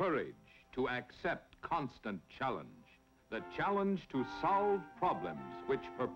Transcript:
courage to accept constant challenge, the challenge to solve problems which perplex